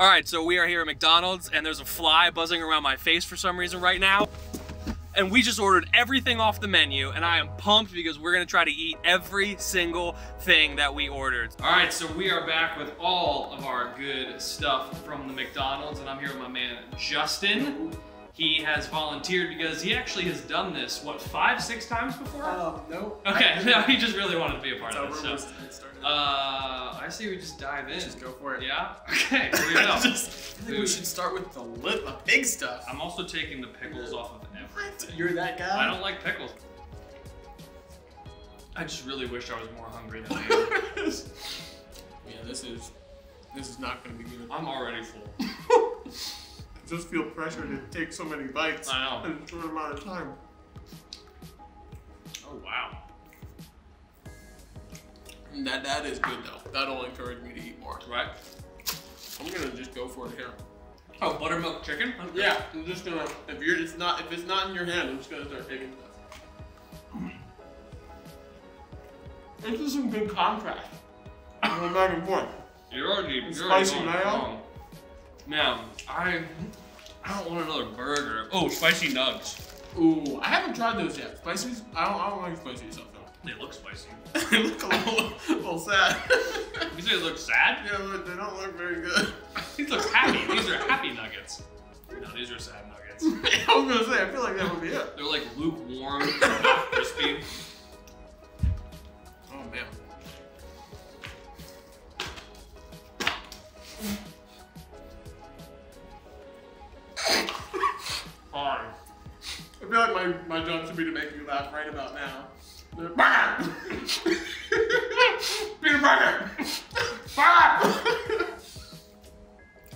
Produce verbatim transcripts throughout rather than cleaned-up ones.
All right, so we are here at McDonald's and there's a fly buzzing around my face for some reason right now. And we just ordered everything off the menu and I am pumped because we're gonna try to eat every single thing that we ordered. All right, so we are back with all of our good stuff from the McDonald's and I'm here with my man, Justin. He has volunteered because he actually has done this, what, five, six times before? Oh, uh, no. Okay, no, he just really wanted to be a part of it. So. Uh, I say we just dive in. Let's just go for it. Yeah? Okay, here we go. just, I think Dude. we should start with the, lit, the big stuff. I'm also taking the pickles off of everything. You're that guy? I don't like pickles. I just really wish I was more hungry than I am. Yeah, this is, this is not going to be good. I'm already full. Just feel pressure to take so many bites I know. in a short amount of time. Oh wow. That that is good though. That'll encourage me to eat more. Right. I'm gonna just go for it here. Oh, buttermilk chicken? Okay. Yeah. I'm just gonna if you're it's not if it's not in your hand, I'm just gonna start taking stuff. This is some good contrast. Going back and forth. You're already you're spicy already going mayo. Wrong. Now, I I don't want another burger. Oh, spicy nugs. Ooh, I haven't tried those yet. Spicy? I don't, I don't like spicy stuff though. They look spicy. They look a little, a little sad. You say they look sad? Yeah, they don't look very good. These look happy. These are happy nuggets. No, these are sad nuggets. I was gonna say, I feel like that would be it. They're like lukewarm, half crispy. Oh man. I feel like my, my job should be to make you laugh right about now. Burger! Peanut burger! Burger!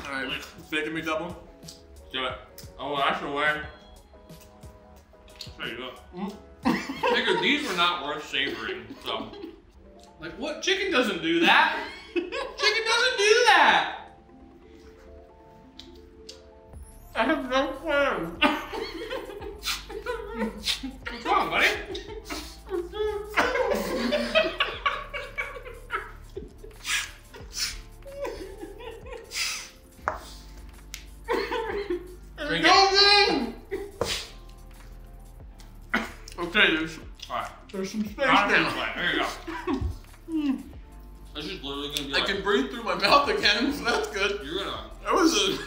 Alright, bacon McDouble. Do it. Oh, well, that's the way. There you go. Mm. I figured these were not worth savoring, so. Like, what? Chicken doesn't do that! Chicken doesn't do that! I have no plan. What's wrong, buddy? Drink it. Okay, there's, all right. There's some space there. There you go. That's just literally gonna be I like, can breathe through my mouth again, so that's good. You're gonna. That was a.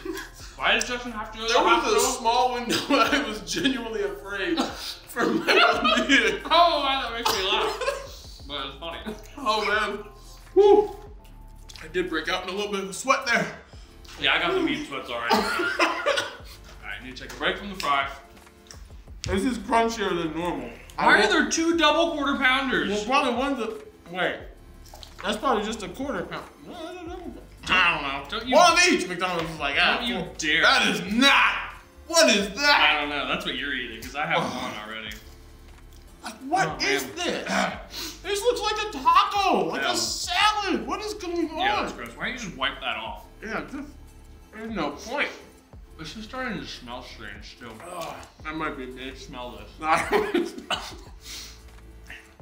Why did Justin have to go to the hospital? There was a small window I was genuinely afraid for my own being. Oh, wow, that makes me laugh. But it's funny. Oh, man. Woo. I did break out in a little bit of sweat there. Yeah, I got the meat sweats already. All right, I need to take a break from the fry. This is crunchier than normal. Why are there two double quarter pounders? Well, probably one's a... Wait. That's probably just a quarter pound. No, no, no. I don't know. Don't you, one of each. McDonald's is like, ah, don't you dare. That is not. What is that? I don't know. That's what you're eating because I have one already. Like, what oh, is man. this? This looks like a taco, like yeah. a salad. What is going on? Yeah, that's gross. Why don't you just wipe that off? Yeah, just, there's no point. This is starting to smell strange too. Oh, that might be me. Smell this.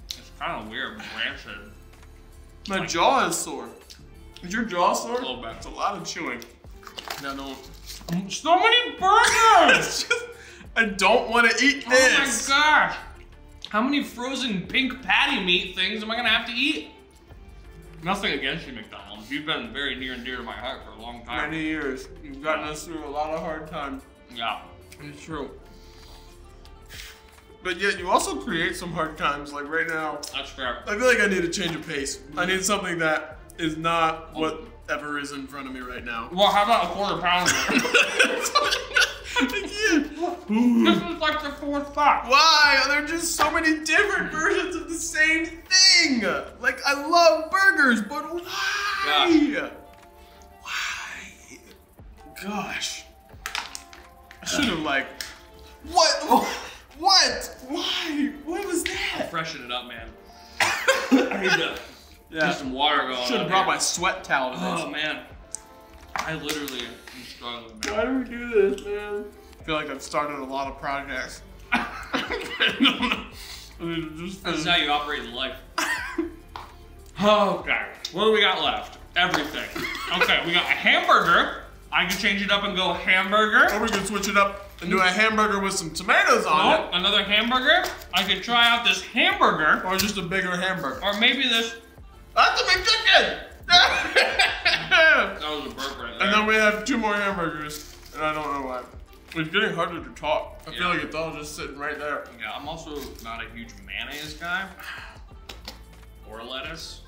It's kind of weird, rancid. My like, jaw is sore. Is your jaw sore? A little bit. It's a lot of chewing. No, no. So many burgers! It's just, I don't want to eat this. Oh my gosh. How many frozen pink patty meat things am I going to have to eat? Nothing against you, McDonald's. You've been very near and dear to my heart for a long time. Many years. You've gotten us through a lot of hard times. Yeah. It's true. But yet you also create some hard times, like right now. That's fair. I feel like I need a change of pace. I need something that is not whatever is in front of me right now. Well, how about a quarter pounder? This is like the fourth box. Why are there just so many different versions of the same thing? Like, I love burgers, but why? Yeah. Why? Gosh. I should have like, what? What? Why? What was that? Freshen it up, man. I need to. Yeah. Just some water going. Should have brought here. my sweat towel to this. Oh man, I literally am struggling. Man. Why do we do this, man? I feel like I've started a lot of projects. I mean, just this is how you operate in life. Okay, what do we got left? Everything. Okay, we got a hamburger. I could change it up and go hamburger. Or we could switch it up and do a hamburger with some tomatoes on nope, it. Another hamburger. I could try out this hamburger. Or just a bigger hamburger. Or maybe this. That's a big chicken! That was a burp right there. And then we have two more hamburgers. And I don't know why. It's getting harder to talk. I yeah. feel like it's all just sitting right there. Yeah, I'm also not a huge mayonnaise guy. Or lettuce.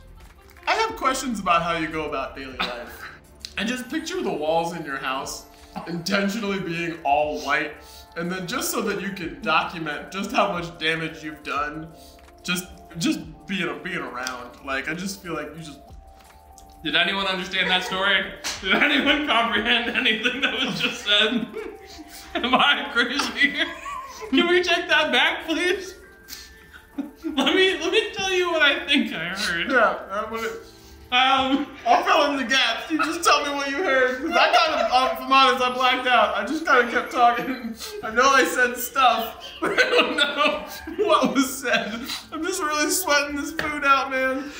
I have questions about how you go about daily life. And just picture the walls in your house intentionally being all white, and then just so that you can document just how much damage you've done, just just being being around. Like I just feel like you just. Did anyone understand that story? Did anyone comprehend anything that was just said? Am I crazy? Can we take that back, please? Let me let me tell you what I think I heard. Yeah. What it, Um, I'll fill in the gaps. You just tell me what you heard. Cause I kind of, if I'm honest, I blacked out. I just kind of kept talking. I know I said stuff, but I don't know what was said. I'm just really sweating this food out, man.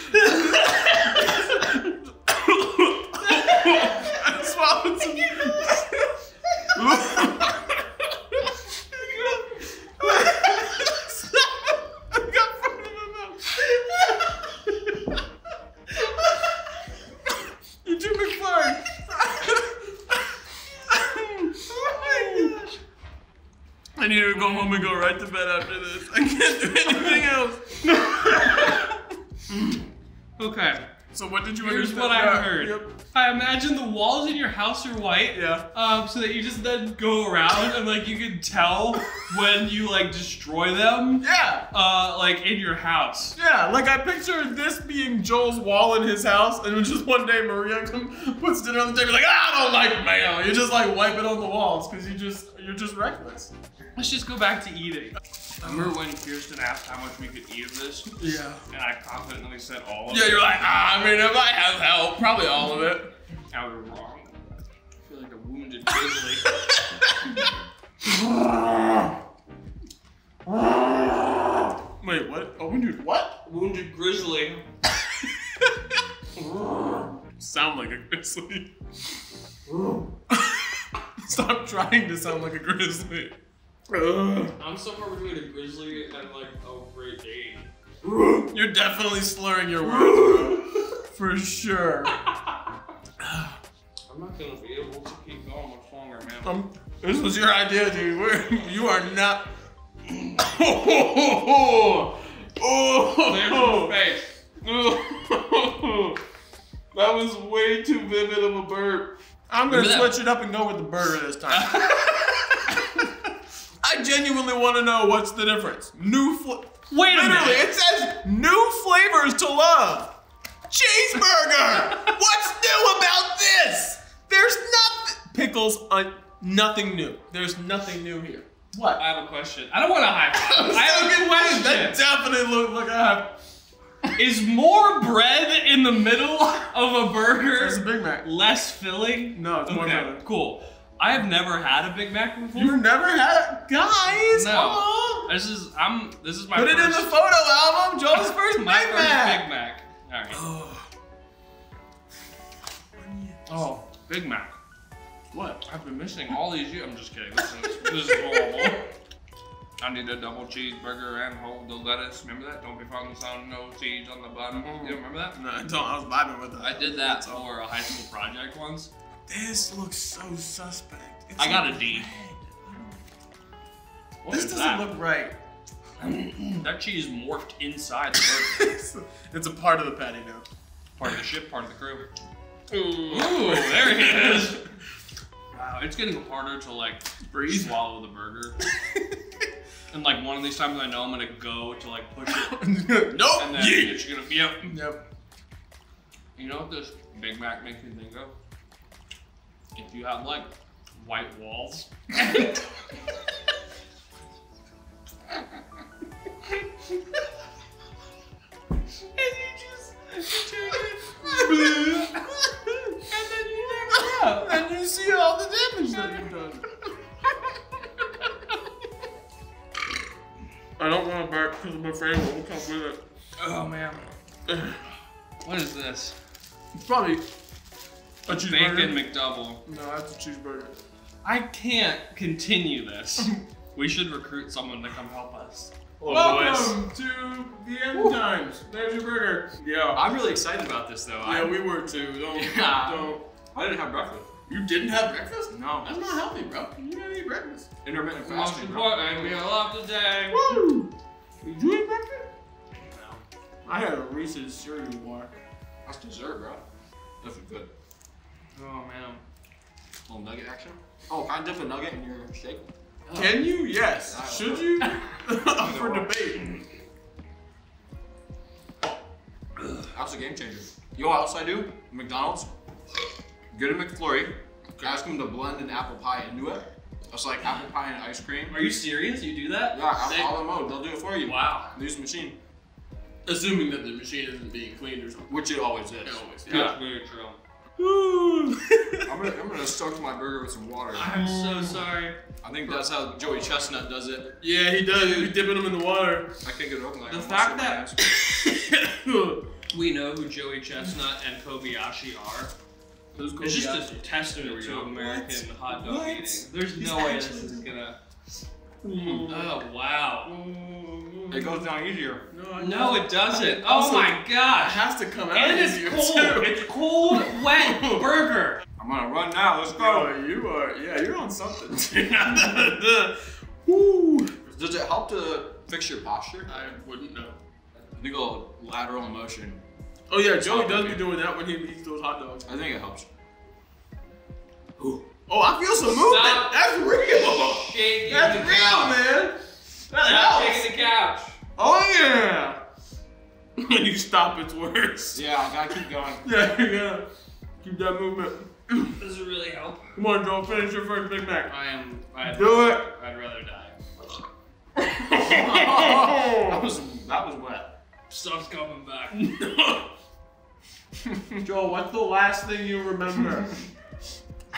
I swallowed some. I got food in my mouth. You're too McFlurry. Oh my gosh. I need to go home and go right to bed after this. I can't do anything else. Okay. So what did you Here's understand? Here's what I heard. Yep. I imagine the walls in your house are white. Yeah. Um, so that you just then go around and like you can tell when you like destroy them. Yeah. Uh, like in your house. Yeah. Like I picture this being Joel's wall in his house, and just one day Maria comes, puts dinner on the table, like ah, I don't like mayo. You just like wipe it on the walls because you just you're just reckless. Let's just go back to eating. Remember when Kirsten asked how much we could eat of this? Yeah. And I confidently said all of yeah, it. Yeah, you're like, ah, I mean, if I have help, probably all of it. I was wrong. I feel like a wounded grizzly. Wait, what? A wounded what? Wounded grizzly. Sound like a grizzly. Stop trying to sound like a grizzly. Uh, I'm somewhere between a grizzly and like a great dane. You're definitely slurring your words, bro. For sure. I'm not gonna be able to keep going much longer, man. Um, this was your idea, dude. We're, you are not. Oh, oh, oh. There's your face. That was way too vivid of a burp. I'm gonna switch it up and go with the burger this time. I genuinely want to know what's the difference. New fl- Wait a minute. Literally, it says new flavors to love. Cheeseburger! What's new about this? There's nothing. Pickles, uh, nothing new. There's nothing new here. What? I have a question. I don't want to high five. I have a question. That definitely looks like I have. Is more bread in the middle of a burger it's a Big Mac. Less filling? No, it's okay. More bread. Cool. I have never had a Big Mac before. You've never had it? Guys, no. Hello? This is, I'm, this is my Put first. Put it in the photo album, Joel's first Big Mac. My first Big Mac. All right. Oh. Oh, Big Mac. What? I've been missing all these years. I'm just kidding. Listen, this, this is horrible. I need a double cheeseburger and hold the lettuce. Remember that? Don't be found sound no cheese on the bun. Mm-hmm. You remember that? No, I don't. I was vibing with it. I did that for a high school project once. This looks so suspect. It's I got a D. This doesn't that? look right. That cheese morphed inside the burger. it's, it's a part of the patty now. Part of the ship, part of the crew. Ooh, Ooh there it is. Wow, it's getting harder to like Breathe. swallow the burger. And like one of these times I know I'm gonna go to like push it. Nope. And then yeah. it's gonna be up. Yep. You know what this Big Mac makes me think of? If you had like white walls, and you just turn it blue, and then you never know, and you see all the damage that you've done. I don't want to burp because I'm afraid we'll come with it. Oh man, what is this? It's probably. A cheeseburger? Bacon McDouble. No, that's a cheeseburger. I can't continue this. We should recruit someone to come help us. Hello, welcome boys. To the end Woo. Times. There's your burger. Yeah. I'm really excited about this though. Yeah, I'm... we were too. Don't, yeah. don't. I didn't have breakfast. You didn't have breakfast? No. That's not healthy, bro. You didn't eat breakfast. Intermittent fasting, bro. Most important meal of the day. Woo! Did you eat breakfast? No. I had a Reese's cereal bar. That's dessert, bro. That's good. Oh, man. A little nugget action? Oh, can I dip a nugget in your shake? Oh. Can you? Yes. I Should you? For debate. That's a game changer. You know what else I do? McDonald's. Get a McFlurry. Ask them to blend an apple pie into it. It's like apple pie and ice cream. Are you serious? You do that? Yeah, I'll them out. They'll do it for you. Wow. Use the machine. Assuming that the machine isn't being cleaned or something. Which it always is. It always is. Yeah. That's very true. I'm gonna, I'm gonna soak my burger with some water. I'm so sorry. I think that's how Joey Chestnut does it. Yeah, he does. He's dipping them in the water. I can't get it open like that. The fact that we know who Joey Chestnut and Kobayashi are, Who's Kobayashi? It's just a testament to American what? hot dog what? eating. There's He's no way this is gonna. Mm. Oh, wow. Mm. It goes down easier. No, no it doesn't. Oh also, my gosh. It has to come out and easier. And it's cold. Too. It's cold, wet burger. I'm gonna run now. Let's go. Yeah, you are, yeah, you're on something. Does it help to fix your posture? I wouldn't know. I think a lateral motion. Oh yeah, Joey does be doing that when he eats those hot dogs. I think it helps. Ooh. Oh, I feel some movement. Stop That's real. Shaking That's the real, couch. man. That Stop helps. Shaking the couch. Oh yeah. When you stop, it's worse. Yeah, I gotta keep going. Yeah, you gotta keep that movement. This is really helping. Come on, Joel, finish your first Big Mac. I am. I'd Do rather, it. I'd rather die. oh, that was that was wet. Stuff's coming back. Joel, what's the last thing you remember?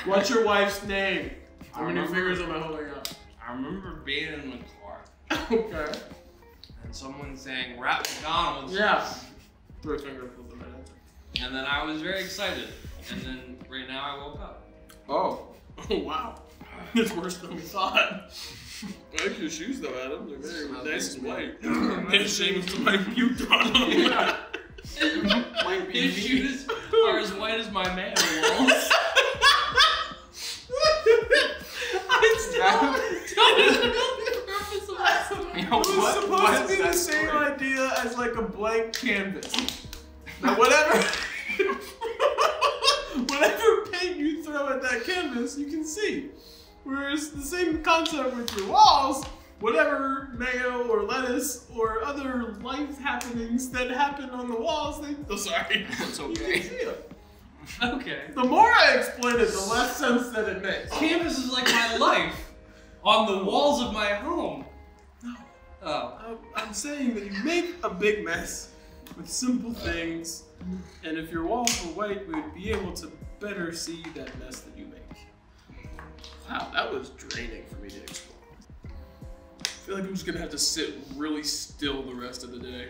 What's your wife's name? How many fingers am I holding up? I remember being in the car. Okay. And someone saying, "Wrap McDonald's." Yeah. Three fingers for the minute. And then I was very excited. And then right now I woke up. Oh. Oh wow. It's worse than we thought. I like your shoes though, Adam. They're very nice and white. It's shame if somebody puked on them. Yeah. His shoes are as white as my man walls. I still don't know the purpose of this. It was supposed to be the same idea as like a blank canvas. Now whatever, whatever paint you throw at that canvas, you can see. Whereas the same concept with your walls, whatever mayo or lettuce or other life happenings that happen on the walls, they, oh sorry, that's okay. You can see them. Okay. The more I explain it, the less sense that it makes. Canvas is like my life on the walls of my home. No. Oh. I'm saying that you make a big mess with simple things, and if your walls were white, we would be able to better see that mess that you make. Wow, that was draining for me to explain. I feel like I'm just gonna have to sit really still the rest of the day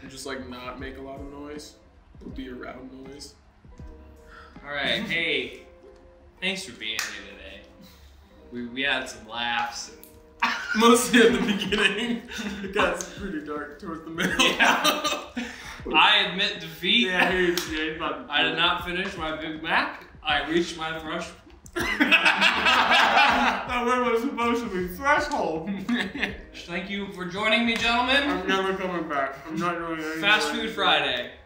and just like not make a lot of noise. It'll be a round noise. Alright, hey, thanks for being here today. We, we had some laughs. And... Mostly at the beginning. It got pretty dark towards the middle. Yeah. I admit defeat. Yeah, he's, yeah, he's about to I did not finish my Big Mac. I reached my threshold. That word was supposed to be threshold. Thank you for joining me, gentlemen. I'm never coming back. I'm not doing anything. Fast Food Friday.